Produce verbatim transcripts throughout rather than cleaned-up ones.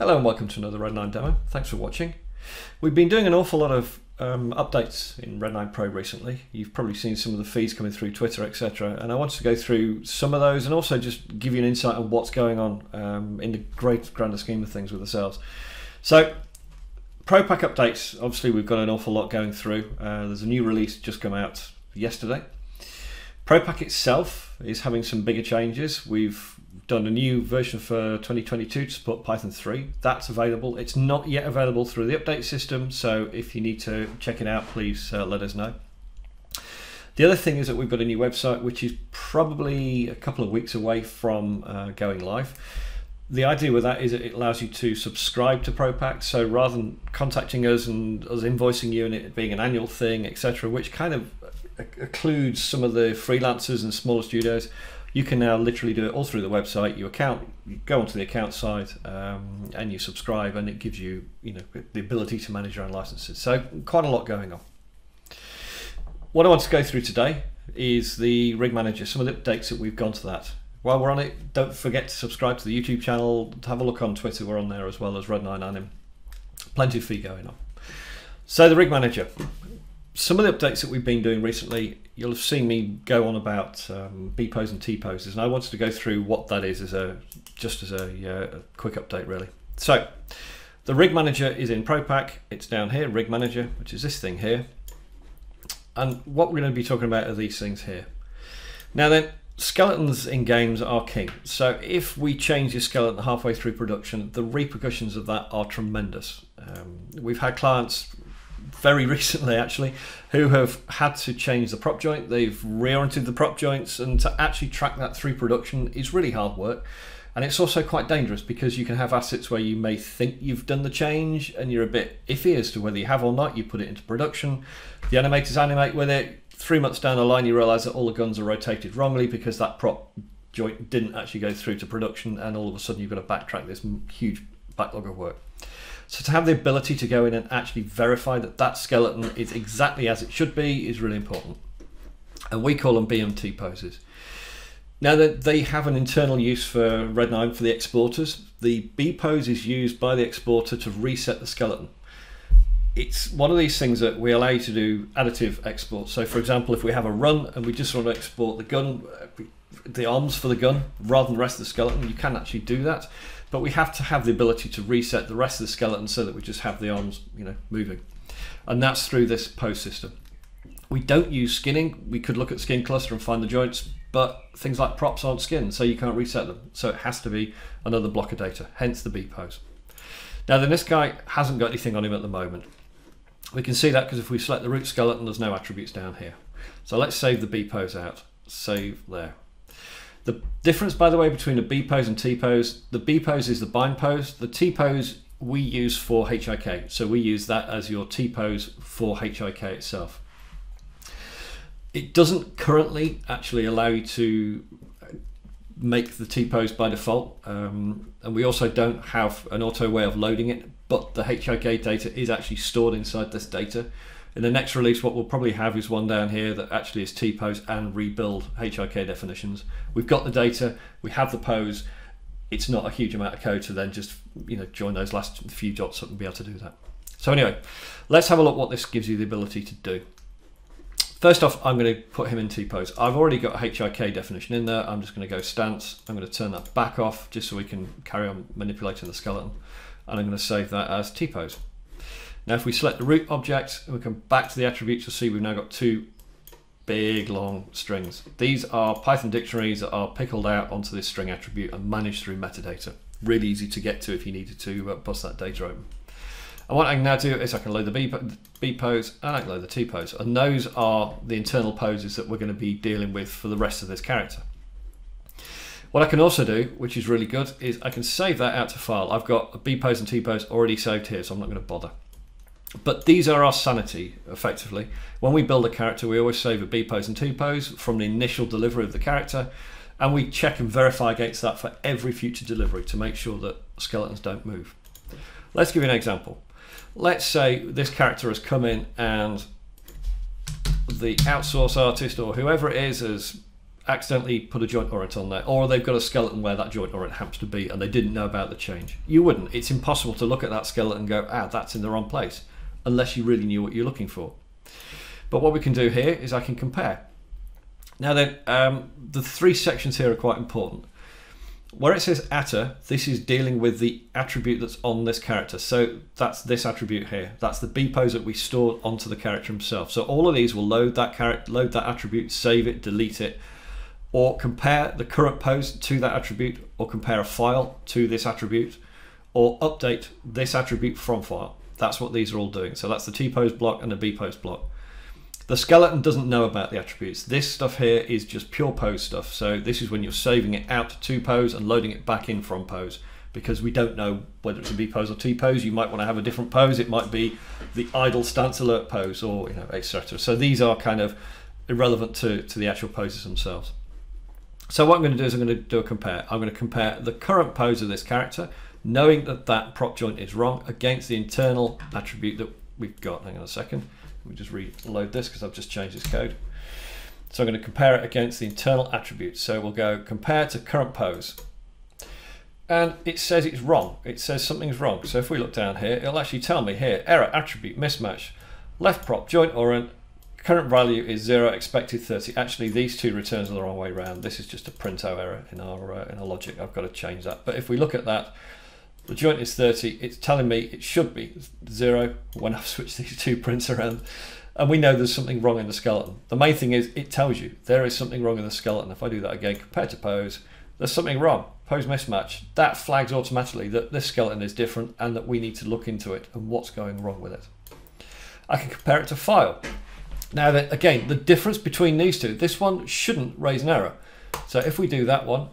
Hello and welcome to another Red nine demo. Thanks for watching. We've been doing an awful lot of um, updates in Red nine Pro recently. You've probably seen some of the feeds coming through Twitter, et cetera. And I wanted to go through some of those and also just give you an insight on what's going on um, in the great grander scheme of things with ourselves. So, ProPack updates. Obviously, we've got an awful lot going through. Uh, there's a new release just come out yesterday. ProPack itself is having some bigger changes. We've done a new version for twenty twenty-two to support Python three. That's available. It's not yet available through the update system, so if you need to check it out, please uh, let us know. The other thing is that we've got a new website, which is probably a couple of weeks away from uh, going live. The idea with that is that it allows you to subscribe to ProPack, so rather than contacting us and us invoicing you and it being an annual thing, et cetera, which kind of occludes some of the freelancers and smaller studios, you can now literally do it all through the website. You account, you go onto the account side um, and you subscribe, and it gives you, you know, the ability to manage your own licenses. So quite a lot going on. What I want to go through today is the Rig Manager, some of the updates that we've gone to that. While we're on it, don't forget to subscribe to the YouTube channel, have a look on Twitter, we're on there as well as Red nine Anim. Plenty of fee going on. So the Rig Manager. Some of the updates that we've been doing recently, you'll have seen me go on about um, B pose and T poses, and I wanted to go through what that is as a just as a, uh, a quick update really. So the Rig Manager is in ProPack. It's down here, Rig Manager, which is this thing here. And what we're going to be talking about are these things here. Now then, skeletons in games are king. So if we change your skeleton halfway through production, the repercussions of that are tremendous. Um, we've had clients very recently actually who have had to change the prop joint. They've reoriented the prop joints, and to actually track that through production is really hard work, and it's also quite dangerous because you can have assets where you may think you've done the change and you're a bit iffy as to whether you have or not. You put it into production, the animators animate with it, three months down the line you realize that all the guns are rotated wrongly because that prop joint didn't actually go through to production, and all of a sudden you've got to backtrack this huge backlog of work. So to have the ability to go in and actually verify that that skeleton is exactly as it should be is really important. And we call them B M T poses. Now that they have an internal use for Red nine for the exporters, the B pose is used by the exporter to reset the skeleton. It's one of these things that we allow you to do additive exports. So for example, if we have a run and we just want to export the gun, the arms for the gun, rather than the rest of the skeleton, you can actually do that. But we have to have the ability to reset the rest of the skeleton so that we just have the arms, you know, moving. And that's through this pose system. We don't use skinning. We could look at skin cluster and find the joints, but things like props aren't skinned, so you can't reset them. So it has to be another block of data, hence the B pose. Now then, this guy hasn't got anything on him at the moment. We can see that because if we select the root skeleton, there's no attributes down here. So let's save the B pose out. Save there. The difference, by the way, between the B pose and T pose, the B pose is the bind pose. The T pose we use for H I K. So we use that as your T pose for H I K itself. It doesn't currently actually allow you to make the T pose by default. Um, and we also don't have an auto way of loading it, but the H I K data is actually stored inside this data. In the next release, what we'll probably have is one down here that actually is T-pose and rebuild H I K definitions. We've got the data, we have the pose. It's not a huge amount of code to then just, you know, join those last few dots up and be able to do that. So anyway, let's have a look what this gives you the ability to do. First off, I'm going to put him in T-pose. I've already got a H I K definition in there. I'm just going to go stance. I'm going to turn that back off just so we can carry on manipulating the skeleton. And I'm going to save that as T-pose. Now if we select the root object and we come back to the attributes, you'll see we've now got two big long strings. These are Python dictionaries that are pickled out onto this string attribute and managed through metadata. Really easy to get to if you needed to bust that data open. And what I can now do is I can load the B, B pose and I can load the T pose. And those are the internal poses that we're going to be dealing with for the rest of this character. What I can also do, which is really good, is I can save that out to file. I've got a B pose and T pose already saved here, so I'm not going to bother. But these are our sanity, effectively. When we build a character, we always save a B pose and T pose from the initial delivery of the character, and we check and verify against that for every future delivery to make sure that skeletons don't move. Let's give you an example. Let's say this character has come in and the outsource artist or whoever it is has accidentally put a joint orient on there, or they've got a skeleton where that joint orient happens to be and they didn't know about the change. You wouldn't. It's impossible to look at that skeleton and go, ah, that's in the wrong place, unless you really knew what you're looking for. But what we can do here is I can compare. Now then, um, the three sections here are quite important. Where it says atta, this is dealing with the attribute that's on this character. So that's this attribute here. That's the B pose that we stored onto the character himself. So all of these will load that character, load that attribute, save it, delete it, or compare the current pose to that attribute, or compare a file to this attribute, or update this attribute from file. That's what these are all doing. So that's the T pose block and the B pose block. The skeleton doesn't know about the attributes. This stuff here is just pure pose stuff. So this is when you're saving it out to pose and loading it back in from pose, because we don't know whether it's a B pose or T pose. You might want to have a different pose. It might be the idle stance alert pose, or you know, et cetera. So these are kind of irrelevant to, to the actual poses themselves. So what I'm going to do is I'm going to do a compare. I'm going to compare the current pose of this character, knowing that that prop joint is wrong, against the internal attribute that we've got. Hang on a second. Let me just reload this because I've just changed this code. So I'm going to compare it against the internal attribute. So we'll go compare to current pose. And it says it's wrong. It says something's wrong. So if we look down here, it'll actually tell me here, error, attribute, mismatch, left prop, joint orient, current value is zero, expected thirty. Actually, these two returns are the wrong way around. This is just a printout error in our, uh, in our logic. I've got to change that. But if we look at that, the joint is thirty, it's telling me it should be zero when I've switched these two prints around. And we know there's something wrong in the skeleton. The main thing is it tells you there is something wrong in the skeleton. If I do that again, compare to pose, there's something wrong. Pose mismatch, that flags automatically that this skeleton is different and that we need to look into it and what's going wrong with it. I can compare it to file. Now then, again, the difference between these two, this one shouldn't raise an error. So if we do that one,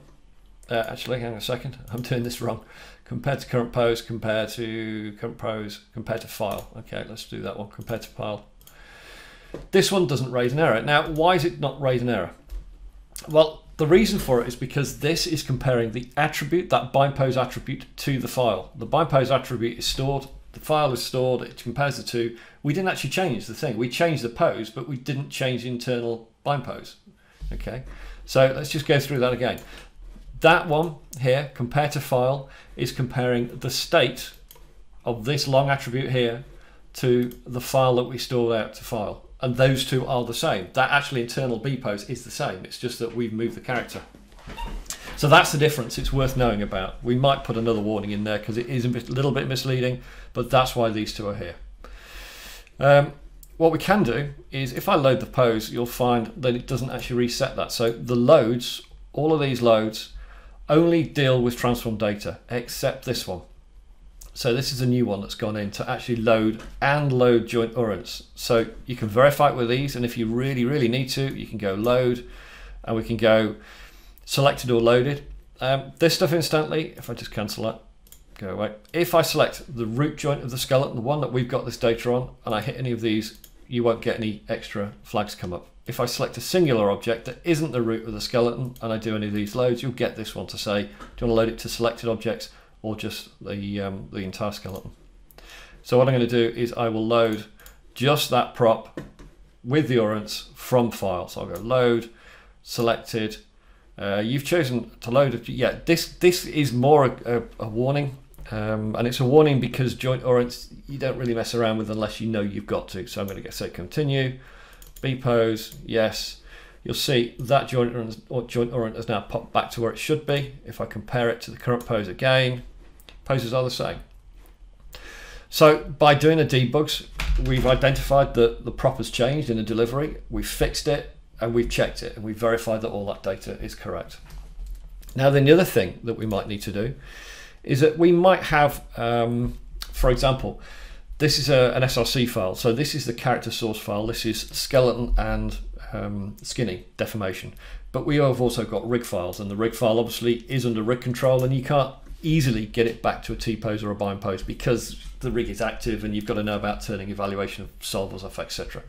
uh, actually, hang on a second, I'm doing this wrong. Compare to current pose, compare to current pose, compare to file. Okay, let's do that one, compare to file. This one doesn't raise an error. Now, why is it not raise an error? Well, the reason for it is because this is comparing the attribute, that bind pose attribute, to the file. The bind pose attribute is stored, the file is stored, it compares the two. We didn't actually change the thing. We changed the pose, but we didn't change the internal bind pose. Okay, so let's just go through that again. That one here, compare to file, is comparing the state of this long attribute here to the file that we stored out to file. And those two are the same. That actually internal B pose is the same. It's just that we've moved the character. So that's the difference it's worth knowing about. We might put another warning in there because it is a bit, little bit misleading, but that's why these two are here. Um, What we can do is if I load the pose, you'll find that it doesn't actually reset that. So the loads, all of these loads, only deal with transform data, except this one. So this is a new one that's gone in to actually load and load joint orients. So you can verify it with these, and if you really, really need to, you can go load, and we can go selected or loaded. Um, this stuff instantly, if I just cancel that, go away. If I select the root joint of the skeleton, the one that we've got this data on, and I hit any of these, you won't get any extra flags come up. If I select a singular object that isn't the root of the skeleton and I do any of these loads, you'll get this one to say, do you want to load it to selected objects or just the, um, the entire skeleton? So what I'm going to do is I will load just that prop with the orients from file. So I'll go load, selected. Uh, you've chosen to load, a, yeah, this, this is more a, a, a warning. Um, and it's a warning because joint orients, you don't really mess around with unless you know you've got to. So I'm going to say continue. B pose, yes. You'll see that joint orient has now popped back to where it should be. If I compare it to the current pose again, poses are the same. So by doing the debugs, we've identified that the prop has changed in the delivery, we've fixed it, and we've checked it, and we've verified that all that data is correct. Now then, the other thing that we might need to do is that we might have, um, for example, this is a, an S R C file. So this is the character source file. This is skeleton and um, skinny deformation. But we have also got rig files, and the rig file obviously is under rig control, and you can't easily get it back to a T pose or a bind pose because the rig is active, and you've got to know about turning evaluation of solvers off, et cetera.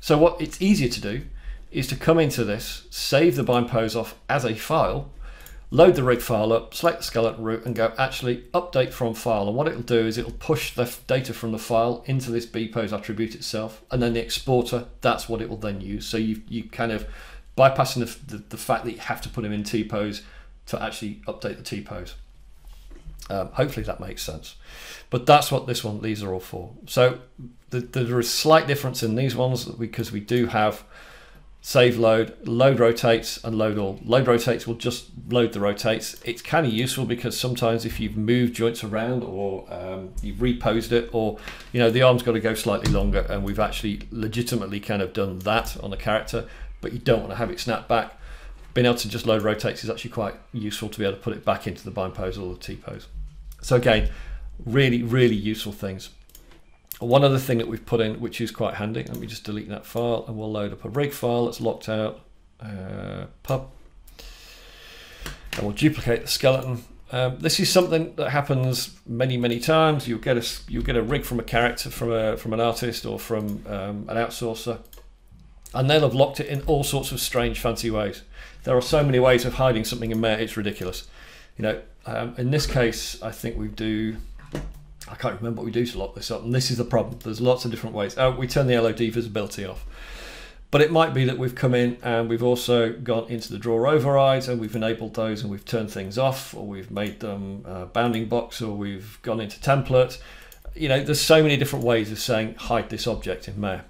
So what it's easier to do is to come into this, save the bind pose off as a file, load the rig file up, select the skeleton root, and go actually update from file. And what it'll do is it'll push the data from the file into this B pose attribute itself, and then the exporter, that's what it will then use. So you, you kind of, bypassing the, the, the fact that you have to put them in T pose to actually update the T pose. Um, hopefully that makes sense. But that's what this one, these are all for. So the, the, there is a slight difference in these ones because we do have save load, load rotates, and load all. Load rotates will just load the rotates. It's kind of useful because sometimes if you've moved joints around or um, you've reposed it, or you know the arm's got to go slightly longer, and we've actually legitimately kind of done that on the character, but you don't want to have it snap back. Being able to just load rotates is actually quite useful to be able to put it back into the bind pose or the T pose. So again, really, really useful things. One other thing that we've put in, which is quite handy, let me just delete that file and we'll load up a rig file that's locked out, uh, pub, and we'll duplicate the skeleton. Um, this is something that happens many, many times. You'll get a, you'll get a rig from a character, from, a, from an artist or from um, an outsourcer, and they'll have locked it in all sorts of strange, fancy ways. There are so many ways of hiding something in there, it's ridiculous. You know, um, in this case, I think we do, I can't remember what we do to lock this up, and this is the problem. There's lots of different ways. Oh, we turn the L O D visibility off. But it might be that we've come in and we've also gone into the draw overrides and we've enabled those and we've turned things off, or we've made them uh, bounding box, or we've gone into template. You know, there's so many different ways of saying hide this object in there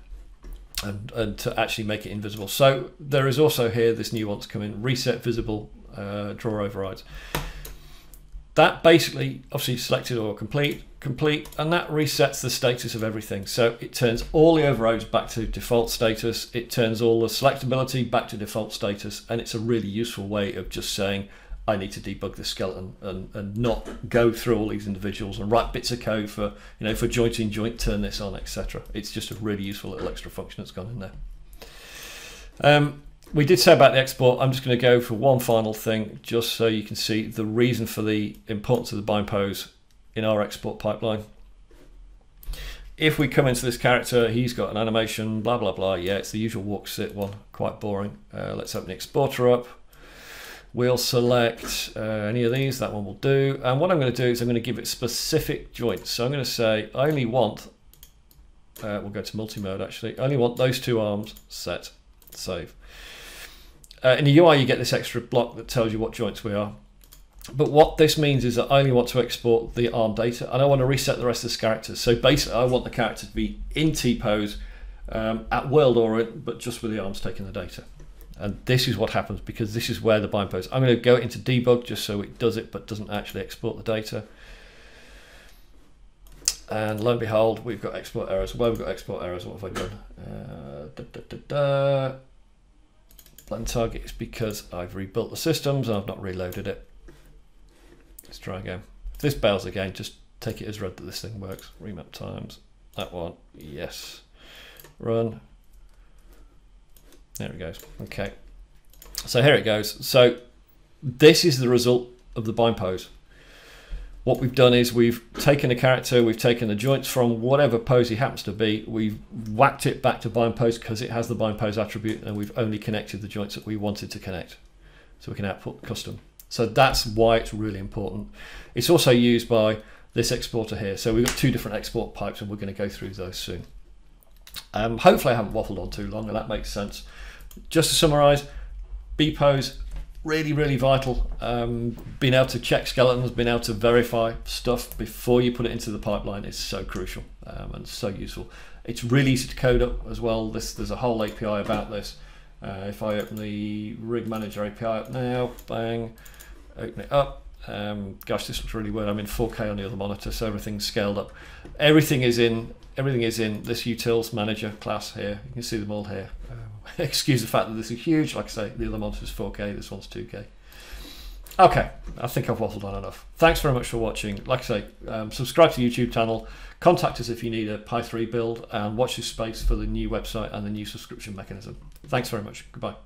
and, and to actually make it invisible. So there is also here this nuance come in, reset visible uh, draw overrides. That basically, obviously selected or complete, complete, and that resets the status of everything. So it turns all the overrides back to default status, it turns all the selectability back to default status, and it's a really useful way of just saying, I need to debug this skeleton and, and not go through all these individuals and write bits of code for, you know, for joint in joint, turn this on, et cetera. It's just a really useful little extra function that's gone in there. Um, We did say about the export. I'm just going to go for one final thing just so you can see the reason for the importance of the bind pose in our export pipeline. If we come into this character, he's got an animation, blah, blah, blah. Yeah, it's the usual walk, sit one, quite boring. Uh, let's open the exporter up. We'll select uh, any of these, that one will do. And what I'm going to do is I'm going to give it specific joints. So I'm going to say, I only want, uh, we'll go to multi-mode actually, I only want those two arms set, save. Uh, in the U I, you get this extra block that tells you what joints we are. But what this means is that I only want to export the arm data, and I want to reset the rest of this character. So basically, I want the character to be in T pose um, at world orient, but just with the arms taking the data. And this is what happens because this is where the bind pose. I'm going to go into debug just so it does it, but doesn't actually export the data. And lo and behold, we've got export errors. Well, we've got export errors. What have I done? Uh, da, da, da, da. Blend target is because I've rebuilt the systems and I've not reloaded it. Let's try again. If this bails again, just take it as read that this thing works. Remap times. That one. Yes. Run. There it goes. Okay. So here it goes. So this is the result of the bind pose. What we've done is we've taken a character, we've taken the joints from whatever pose he happens to be, we've whacked it back to bind pose because it has the bind pose attribute, and we've only connected the joints that we wanted to connect. So we can output custom. So that's why it's really important. It's also used by this exporter here. So we've got two different export pipes and we're going to go through those soon. Um, hopefully I haven't waffled on too long and that makes sense. Just to summarize, B pose, really, really vital. Um, being able to check skeletons, being able to verify stuff before you put it into the pipeline is so crucial um, and so useful. It's really easy to code up as well. This, there's a whole A P I about this. Uh, if I open the Rig Manager A P I up now, bang, open it up. Um, gosh, this looks really weird. I'm in four K on the other monitor, so everything's scaled up. Everything is in. Everything is in this Utils Manager class here. You can see them all here. Excuse the fact that this is huge. Like I say, the other monitor's four K, this one's two K. Okay, I think I've waffled on enough. Thanks very much for watching. Like I say, um, subscribe to the YouTube channel, contact us if you need a Python three build, and watch this space for the new website and the new subscription mechanism. Thanks very much. Goodbye.